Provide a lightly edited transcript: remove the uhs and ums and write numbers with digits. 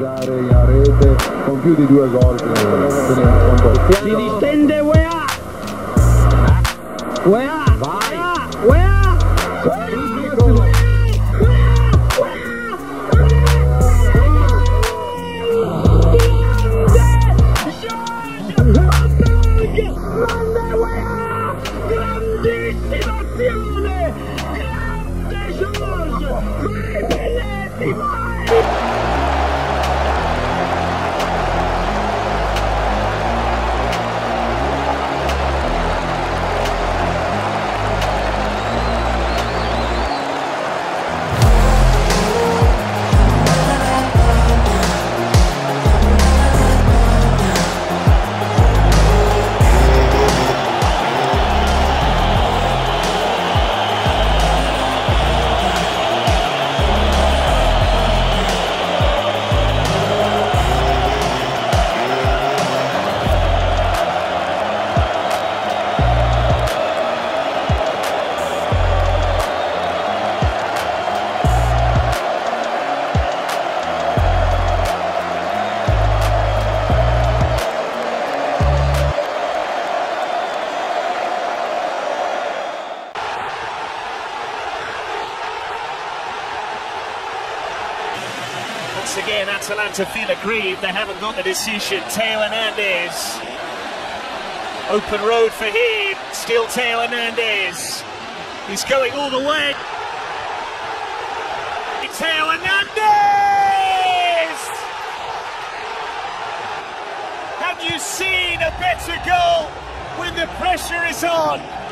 pareggiare in rete con più di 2 gol. Si difende Weah. Weah. Vai. Weah. Grandissima azione, grande George, vai Belletti, vai! Once again, Atalanta feel aggrieved, they haven't got the decision. Theo Hernandez, open road for him, still Theo Hernandez, he's going all the way. Theo Hernandez! Have you seen a better goal when the pressure is on?